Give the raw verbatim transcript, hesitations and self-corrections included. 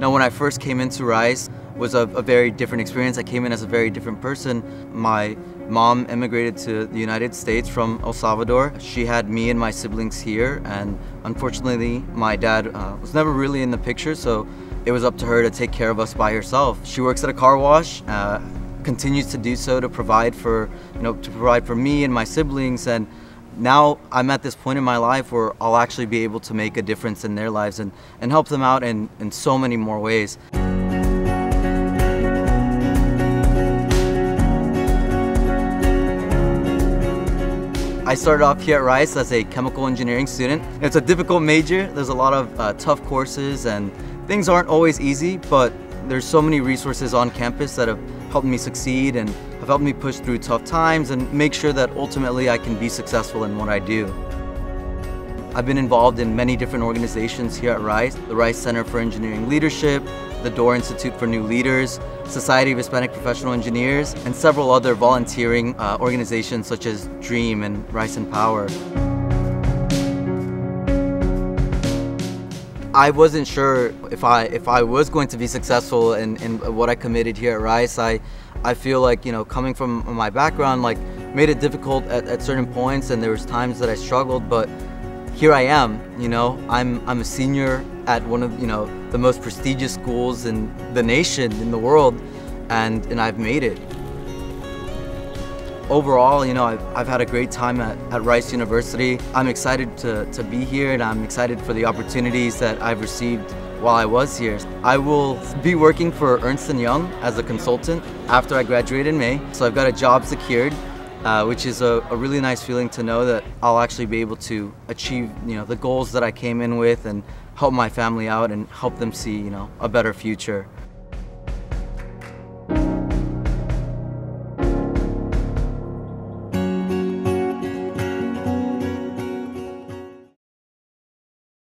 Now, when I first came into Rice, it was a, a very different experience. I came in as a very different person. My mom immigrated to the United States from El Salvador. She had me and my siblings here, and unfortunately, my dad uh, was never really in the picture, so it was up to her to take care of us by herself. She works at a car wash, uh, continues to do so to provide for, you know, to provide for me and my siblings, and now I'm at this point in my life where I'll actually be able to make a difference in their lives and, and help them out in, in so many more ways. I started off here at Rice as a chemical engineering student. It's a difficult major. There's a lot of uh, tough courses and things aren't always easy, but there's so many resources on campus that have helped me succeed and have helped me push through tough times and make sure that ultimately I can be successful in what I do. I've been involved in many different organizations here at Rice: the Rice Center for Engineering Leadership, the Doerr Institute for New Leaders, Society of Hispanic Professional Engineers, and several other volunteering uh, organizations such as DREAM and Rice and Power. I wasn't sure if I if I was going to be successful in, in what I committed here at Rice. I I feel like, you know, coming from my background, like, made it difficult at, at certain points, and there was times that I struggled. But here I am, you know, I'm I'm a senior at one of, you know, the most prestigious schools in the nation, in the world, and and I've made it. Overall, you know, I've, I've had a great time at, at Rice University. I'm excited to, to be here, and I'm excited for the opportunities that I've received while I was here. I will be working for Ernst and Young as a consultant after I graduate in May. So I've got a job secured, uh, which is a, a really nice feeling to know that I'll actually be able to achieve, you know, the goals that I came in with and help my family out and help them see, you know, a better future.